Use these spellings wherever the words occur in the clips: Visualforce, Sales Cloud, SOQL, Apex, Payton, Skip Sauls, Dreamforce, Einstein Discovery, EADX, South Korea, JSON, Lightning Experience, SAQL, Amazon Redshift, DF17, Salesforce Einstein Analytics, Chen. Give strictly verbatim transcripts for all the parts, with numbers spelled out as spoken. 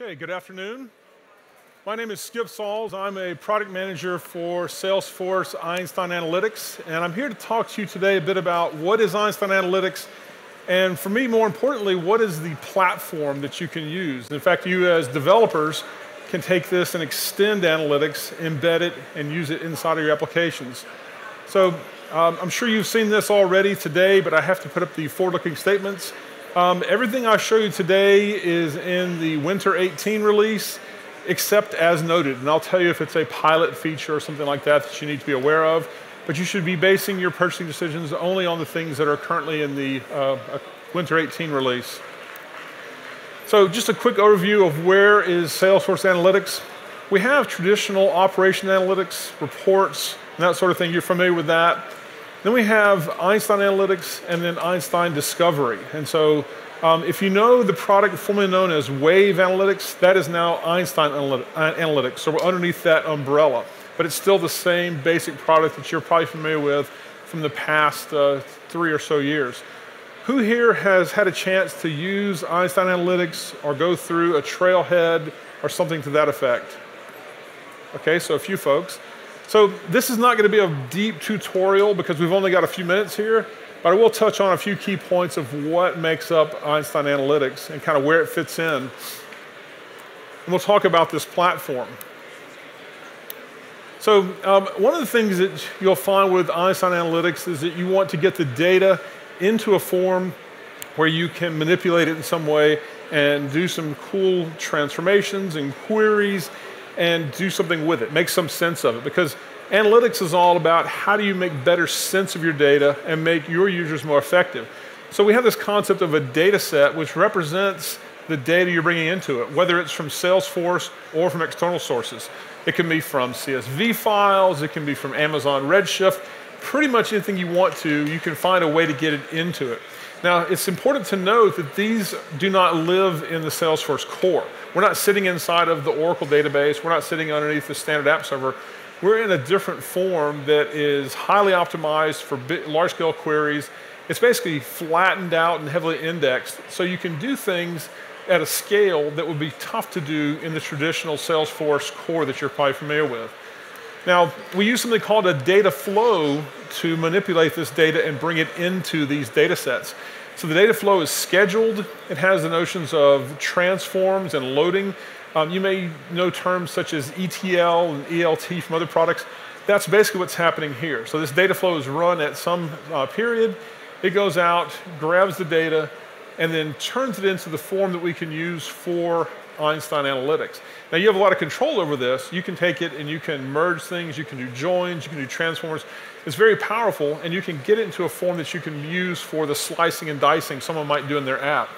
Okay, good afternoon. My name is Skip Sauls. I'm a product manager for Salesforce Einstein Analytics, and I'm here to talk to you today a bit about what is Einstein Analytics, and for me, more importantly, what is the platform that you can use. In fact, you as developers can take this and extend analytics, embed it, and use it inside of your applications. So um, I'm sure you've seen this already today, but I have to put up the forward-looking statements. Um, everything I show you today is in the Winter eighteen release, except as noted. And I'll tell you if it's a pilot feature or something like that that you need to be aware of. But you should be basing your purchasing decisions only on the things that are currently in the uh, Winter eighteen release. So just a quick overview of where is Salesforce Analytics. We have traditional operation analytics, reports, and that sort of thing. You're familiar with that. Then we have Einstein Analytics and then Einstein Discovery. And so um, if you know the product formerly known as Wave Analytics, that is now Einstein Analytics. So we're underneath that umbrella. But it's still the same basic product that you're probably familiar with from the past uh, three or so years. Who here has had a chance to use Einstein Analytics or go through a trailhead or something to that effect? Okay, so a few folks. So this is not going to be a deep tutorial because we've only got a few minutes here, but I will touch on a few key points of what makes up Einstein Analytics and kind of where it fits in. And we'll talk about this platform. So um, one of the things that you'll find with Einstein Analytics is that you want to get the data into a form where you can manipulate it in some way and do some cool transformations and queries and do something with it, make some sense of it. Because analytics is all about how do you make better sense of your data and make your users more effective. So we have this concept of a data set which represents the data you're bringing into it, whether it's from Salesforce or from external sources. It can be from C S V files, it can be from Amazon Redshift, pretty much anything you want to, you can find a way to get it into it. Now, it's important to note that these do not live in the Salesforce core. We're not sitting inside of the Oracle database. We're not sitting underneath the standard app server. We're in a different form that is highly optimized for large-scale queries. It's basically flattened out and heavily indexed, so you can do things at a scale that would be tough to do in the traditional Salesforce core that you're probably familiar with. Now, we use something called a data flow to manipulate this data and bring it into these data sets. So the data flow is scheduled. It has the notions of transforms and loading. Um, you may know terms such as E T L and E L T from other products. That's basically what's happening here. So this data flow is run at some uh, period. It goes out, grabs the data, and then turns it into the form that we can use for Einstein Analytics. Now, you have a lot of control over this. You can take it and you can merge things, you can do joins, you can do transforms. It's very powerful, and you can get it into a form that you can use for the slicing and dicing someone might do in their app.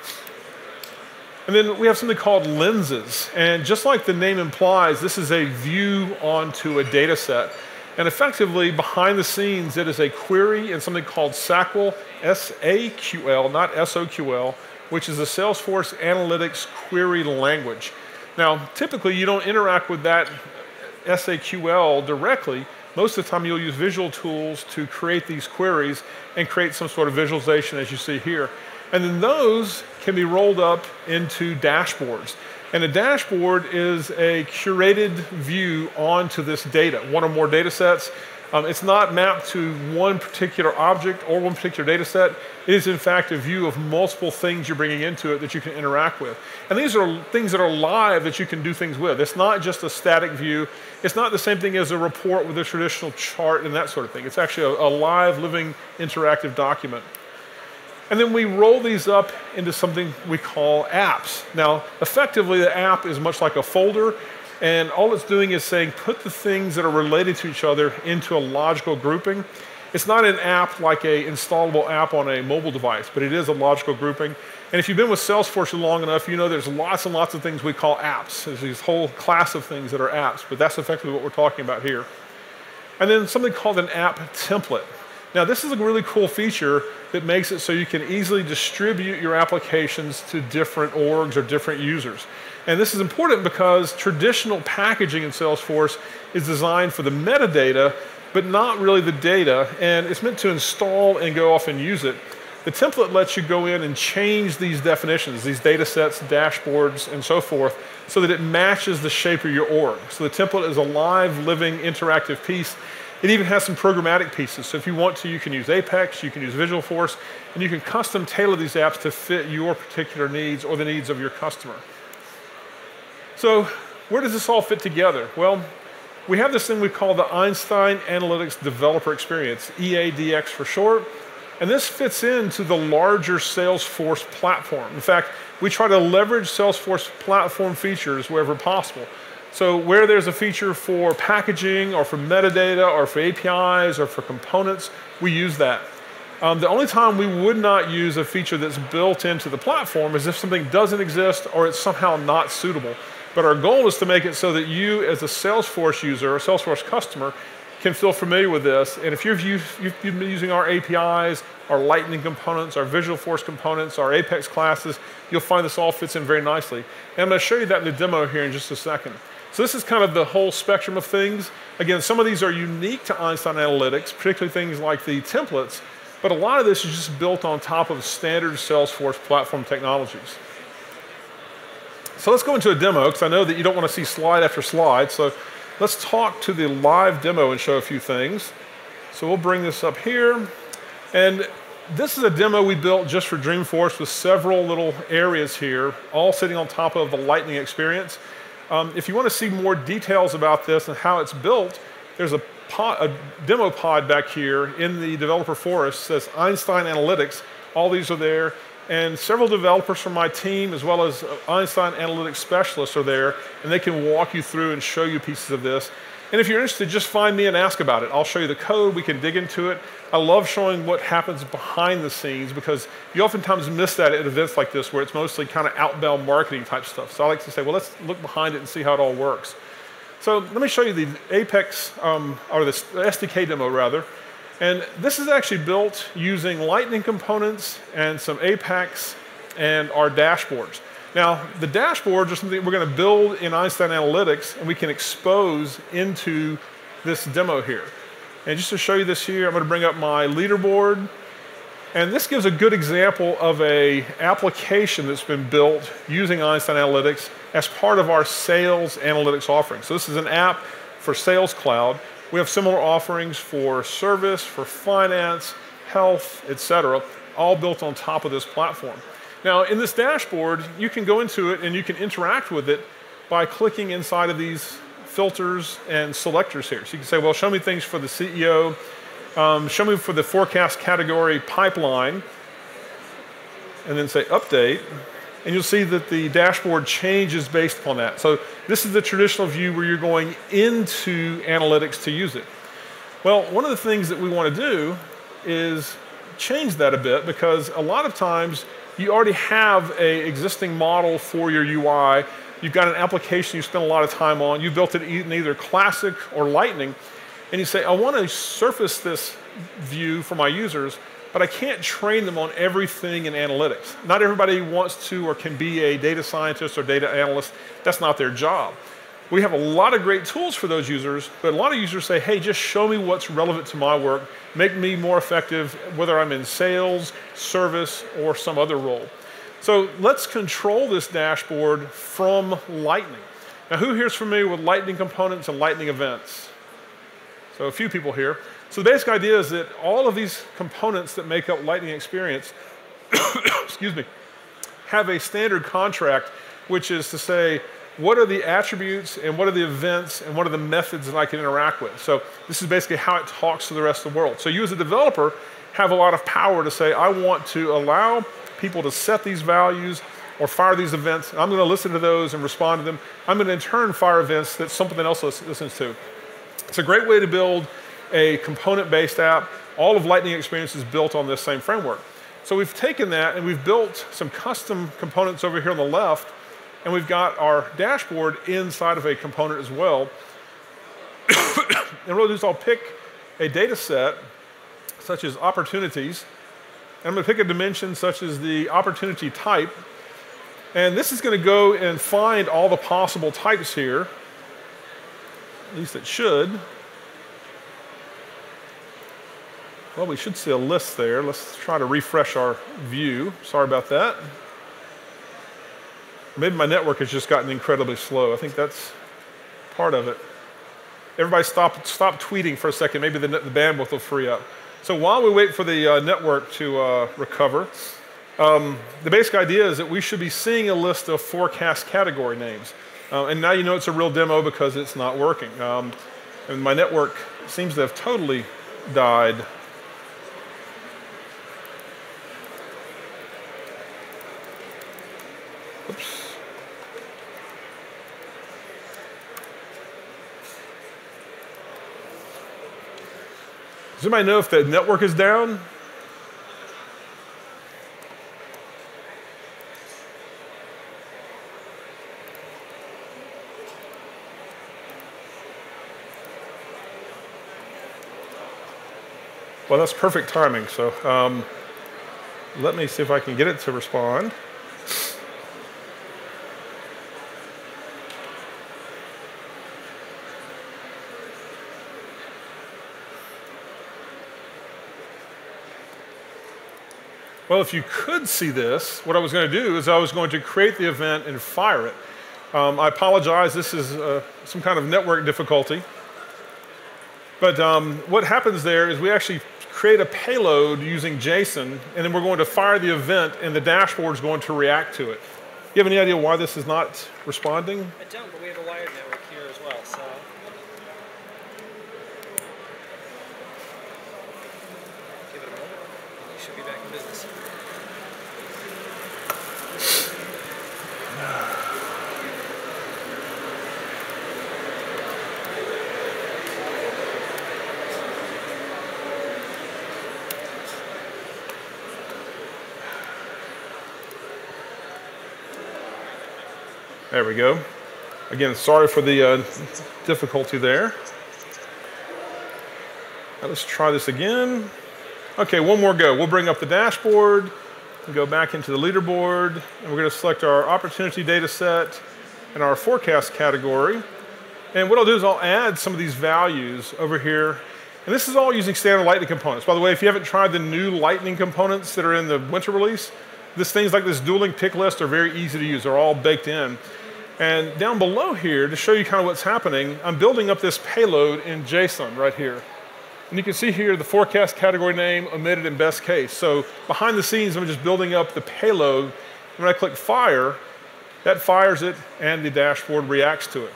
And then we have something called lenses. And just like the name implies, this is a view onto a data set. And effectively, behind the scenes, it is a query in something called S A Q L, S A Q L, not S O Q L, which is a Salesforce Analytics query language. Now, typically, you don't interact with that S A Q L directly. Most of the time, you'll use visual tools to create these queries and create some sort of visualization, as you see here. And then those can be rolled up into dashboards. And a dashboard is a curated view onto this data, one or more data sets. Um, it's not mapped to one particular object or one particular data set. It is, in fact, a view of multiple things you're bringing into it that you can interact with. And these are things that are live that you can do things with. It's not just a static view. It's not the same thing as a report with a traditional chart and that sort of thing. It's actually a, a live, living, interactive document. And then we roll these up into something we call apps. Now, effectively, the app is much like a folder. And all it's doing is saying, put the things that are related to each other into a logical grouping. It's not an app like an installable app on a mobile device, but it is a logical grouping. And if you've been with Salesforce long enough, you know there's lots and lots of things we call apps. There's this whole class of things that are apps, but that's effectively what we're talking about here. And then something called an app template. Now, this is a really cool feature that makes it so you can easily distribute your applications to different orgs or different users. And this is important because traditional packaging in Salesforce is designed for the metadata, but not really the data, and it's meant to install and go off and use it. The template lets you go in and change these definitions, these data sets, dashboards, and so forth, so that it matches the shape of your org. So the template is a live, living, interactive piece. It even has some programmatic pieces. So if you want to, you can use Apex, you can use Visualforce, and you can custom tailor these apps to fit your particular needs or the needs of your customer. So where does this all fit together? Well, we have this thing we call the Einstein Analytics Developer Experience, E A D X for short. And this fits into the larger Salesforce platform. In fact, we try to leverage Salesforce platform features wherever possible. So where there's a feature for packaging or for metadata or for A P Is or for components, we use that. Um, the only time we would not use a feature that's built into the platform is if something doesn't exist or it's somehow not suitable. But our goal is to make it so that you, as a Salesforce user or Salesforce customer, can feel familiar with this. And if you've, used, you've been using our A P Is, our Lightning components, our Visualforce components, our Apex classes, you'll find this all fits in very nicely. And I'm going to show you that in the demo here in just a second. So this is kind of the whole spectrum of things. Again, some of these are unique to Einstein Analytics, particularly things like the templates, but a lot of this is just built on top of standard Salesforce platform technologies. So let's go into a demo, because I know that you don't want to see slide after slide. So let's talk to the live demo and show a few things. So we'll bring this up here. And this is a demo we built just for Dreamforce with several little areas here, all sitting on top of the Lightning Experience. Um, if you want to see more details about this and how it's built, there's a, pod, a demo pod back here in the developer forest that says Einstein Analytics. All these are there. And several developers from my team, as well as Einstein Analytics specialists are there, and they can walk you through and show you pieces of this. And if you're interested, just find me and ask about it. I'll show you the code. We can dig into it. I love showing what happens behind the scenes, because you oftentimes miss that at events like this where it's mostly kind of outbound marketing type stuff. So I like to say, well, let's look behind it and see how it all works. So let me show you the Apex, um, or the S D K demo rather. And this is actually built using Lightning components and some Apex and our dashboards. Now, the dashboards are something we're going to build in Einstein Analytics, and we can expose into this demo here. And just to show you this here, I'm going to bring up my leaderboard. And this gives a good example of an application that's been built using Einstein Analytics as part of our sales analytics offering. So this is an app for Sales Cloud. We have similar offerings for service, for finance, health, et cetera, all built on top of this platform. Now, in this dashboard, you can go into it and you can interact with it by clicking inside of these filters and selectors here. So you can say, well, show me things for the C E O, um, show me for the forecast category pipeline, and then say update, and you'll see that the dashboard changes based upon that. So this is the traditional view where you're going into analytics to use it. Well, one of the things that we want to do is change that a bit, because a lot of times you already have an existing model for your U I. You've got an application you spend a lot of time on. You built it in either Classic or Lightning. And you say, I want to surface this view for my users, but I can't train them on everything in analytics. Not everybody wants to or can be a data scientist or data analyst. That's not their job. We have a lot of great tools for those users, but a lot of users say, hey, just show me what's relevant to my work, make me more effective, whether I'm in sales, service, or some other role. So let's control this dashboard from Lightning. Now, who here is familiar with Lightning components and Lightning events? So a few people here. So the basic idea is that all of these components that make up Lightning Experience excuse me, have a standard contract, which is to say, what are the attributes and what are the events and what are the methods that I can interact with? So this is basically how it talks to the rest of the world. So you as a developer have a lot of power to say, I want to allow people to set these values or fire these events. I'm going to listen to those and respond to them. I'm going to in turn fire events that something else listens to. It's a great way to build a component-based app. All of Lightning Experience is built on this same framework. So we've taken that and we've built some custom components over here on the left, and we've got our dashboard inside of a component as well. And what I'll do is I'll pick a data set, such as opportunities, and I'm going to pick a dimension such as the opportunity type, and this is going to go and find all the possible types here, at least it should. Well, we should see a list there. Let's try to refresh our view. Sorry about that. Maybe my network has just gotten incredibly slow. I think that's part of it. Everybody stop, stop tweeting for a second. Maybe the, the bandwidth will free up. So while we wait for the uh, network to uh, recover, um, the basic idea is that we should be seeing a list of forecast category names. Uh, and now you know it's a real demo because it's not working. Um, and my network seems to have totally died. Oops. Does anybody know if the network is down? Well, that's perfect timing. So um, let me see if I can get it to respond. Well, if you could see this, what I was going to do is I was going to create the event and fire it. Um, I apologize. This is uh, some kind of network difficulty. But um, what happens there is we actually create a payload using JSON, and then we're going to fire the event, and the dashboard is going to react to it. You have any idea why this is not responding? I don't, but we have a wired network here as well. So. Give it a moment. You should be back in business. There we go. Again, sorry for the uh, difficulty there. Now let's try this again. Okay, one more go. We'll bring up the dashboard, we'll go back into the leaderboard, and we're going to select our opportunity data set and our forecast category. And what I'll do is I'll add some of these values over here. And this is all using standard Lightning components. By the way, if you haven't tried the new Lightning components that are in the winter release, these things like this dueling pick list are very easy to use. They're all baked in. And down below here, to show you kind of what's happening, I'm building up this payload in JSON right here. And you can see here the forecast category name, omitted, and best case. So behind the scenes, I'm just building up the payload. And when I click fire, that fires it, and the dashboard reacts to it.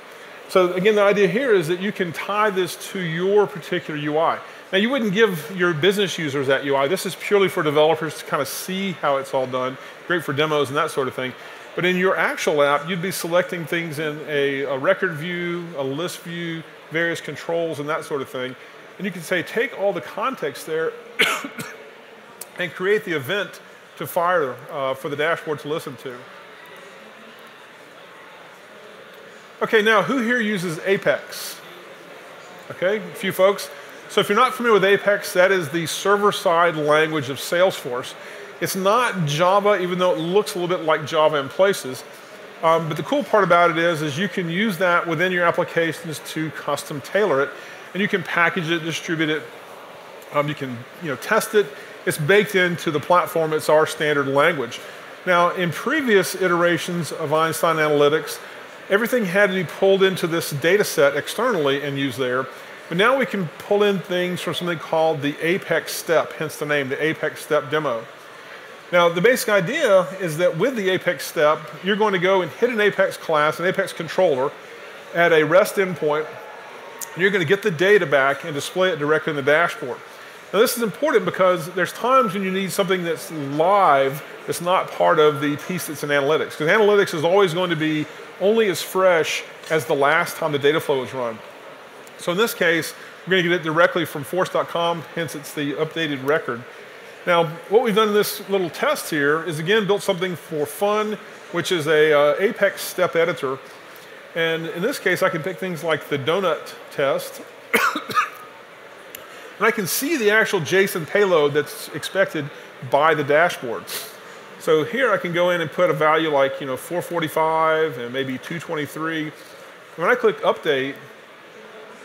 So again, the idea here is that you can tie this to your particular U I. Now, you wouldn't give your business users that U I. This is purely for developers to kind of see how it's all done. Great for demos and that sort of thing. But in your actual app, you'd be selecting things in a, a record view, a list view, various controls, and that sort of thing. And you can say, take all the context there and create the event to fire uh, for the dashboard to listen to. Okay, now, who here uses Apex? Okay, a few folks. So if you're not familiar with Apex, that is the server-side language of Salesforce. It's not Java, even though it looks a little bit like Java in places. Um, but the cool part about it is, is you can use that within your applications to custom tailor it. And you can package it, distribute it. Um, you can you know, test it. It's baked into the platform. It's our standard language. Now, in previous iterations of Einstein Analytics, everything had to be pulled into this data set externally and used there. But now we can pull in things from something called the Apex step, hence the name, the Apex step demo. Now, the basic idea is that with the Apex step, you're going to go and hit an Apex class, an Apex controller, at a REST endpoint, and you're going to get the data back and display it directly in the dashboard. Now, this is important because there's times when you need something that's live that's not part of the piece that's in analytics. Because analytics is always going to be only as fresh as the last time the data flow was run. So in this case, we're going to get it directly from force dot com, hence it's the updated record. Now, what we've done in this little test here is, again, built something for fun, which is a uh, Apex step editor. And in this case, I can pick things like the donut test. And I can see the actual JSON payload that's expected by the dashboard. So here I can go in and put a value like you know, four forty-five and maybe two twenty-three. When I click update,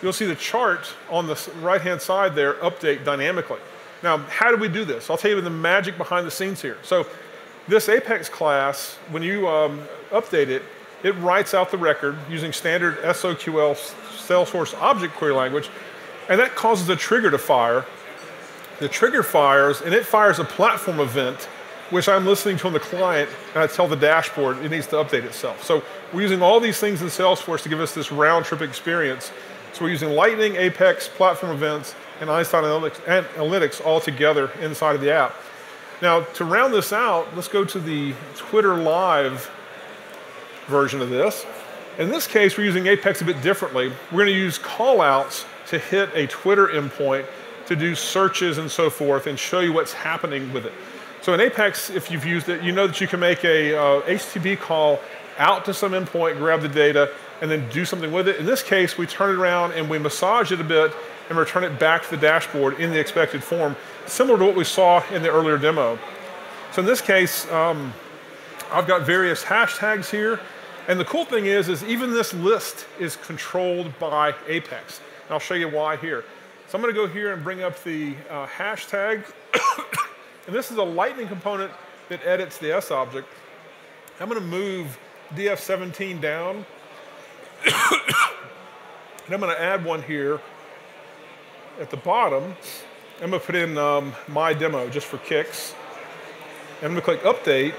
you'll see the chart on the right-hand side there update dynamically. Now, how do we do this? I'll tell you the magic behind the scenes here. So this Apex class, when you um, update it, it writes out the record using standard S O Q L Salesforce object query language, and that causes a trigger to fire. The trigger fires, and it fires a platform event, which I'm listening to on the client, and I tell the dashboard it needs to update itself. So we're using all these things in Salesforce to give us this round-trip experience. So we're using Lightning, Apex, platform events, and Einstein Analytics, and analytics all together inside of the app. Now, to round this out, let's go to the Twitter Live version of this. In this case, we're using Apex a bit differently. We're gonna use callouts to hit a Twitter endpoint to do searches and so forth and show you what's happening with it. So in Apex, if you've used it, you know that you can make a uh, H T T P call out to some endpoint, grab the data, and then do something with it. In this case, we turn it around and we massage it a bit and return it back to the dashboard in the expected form, similar to what we saw in the earlier demo. So in this case, um, I've got various hashtags here. And the cool thing is, is even this list is controlled by Apex. And I'll show you why here. So I'm gonna go here and bring up the uh, hashtag. And this is a Lightning component that edits the S object. I'm gonna move D F seventeen down. And I'm gonna add one here at the bottom. I'm gonna put in um, my demo just for kicks. And I'm gonna click update.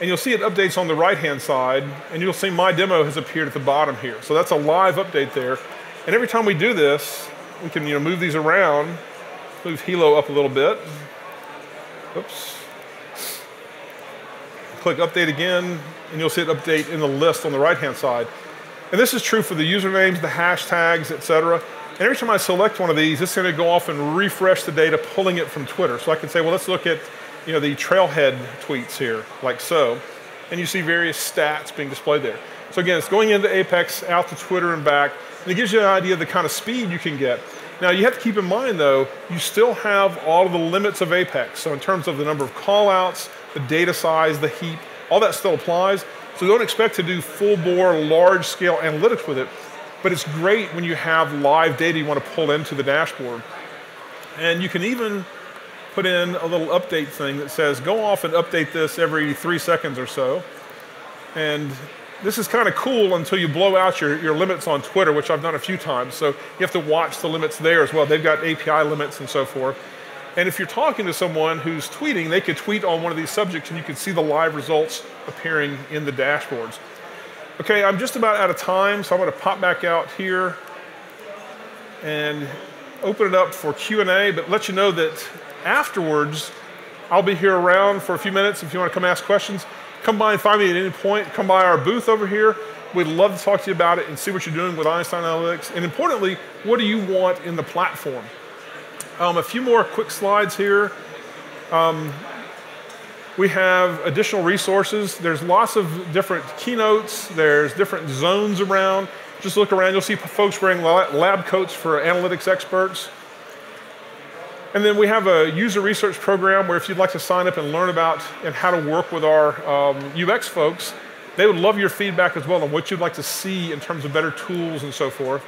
And you'll see it updates on the right-hand side. And you'll see my demo has appeared at the bottom here. So that's a live update there. And every time we do this, we can you know, move these around, move Hilo up a little bit. Oops. Click update again, and you'll see it update in the list on the right-hand side. And this is true for the usernames, the hashtags, et cetera. And every time I select one of these, it's gonna go off and refresh the data, pulling it from Twitter. So I can say, well, let's look at you know, the trailhead tweets here, like so. And you see various stats being displayed there. So again, it's going into Apex, out to Twitter and back. And it gives you an idea of the kind of speed you can get. Now, you have to keep in mind, though, you still have all of the limits of Apex. So in terms of the number of callouts, the data size, the heap, all that still applies. So don't expect to do full-bore, large-scale analytics with it. But it's great when you have live data you want to pull into the dashboard. And you can even put in a little update thing that says, go off and update this every three seconds or so. And this is kind of cool until you blow out your, your limits on Twitter, which I've done a few times. So you have to watch the limits there as well. They've got A P I limits and so forth. And if you're talking to someone who's tweeting, they could tweet on one of these subjects and you can see the live results appearing in the dashboards. Okay, I'm just about out of time, so I'm gonna pop back out here and open it up for Q and A, but let you know that afterwards, I'll be here around for a few minutes if you wanna come ask questions. Come by and find me at any point. Come by our booth over here. We'd love to talk to you about it and see what you're doing with Einstein Analytics. And importantly, what do you want in the platform? Um, a few more quick slides here. Um, we have additional resources. There's lots of different keynotes. There's different zones around. Just look around. You'll see folks wearing lab coats for analytics experts. And then we have a user research program where if you'd like to sign up and learn about and how to work with our um, U X folks, they would love your feedback as well on what you'd like to see in terms of better tools and so forth.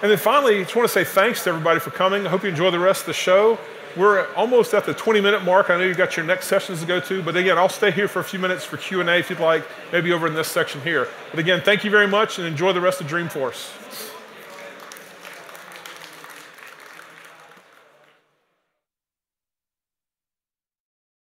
And then finally, I just want to say thanks to everybody for coming. I hope you enjoy the rest of the show. We're almost at the twenty minute mark. I know you've got your next sessions to go to, but again, I'll stay here for a few minutes for Q and A if you'd like, maybe over in this section here. But again, thank you very much and enjoy the rest of Dreamforce.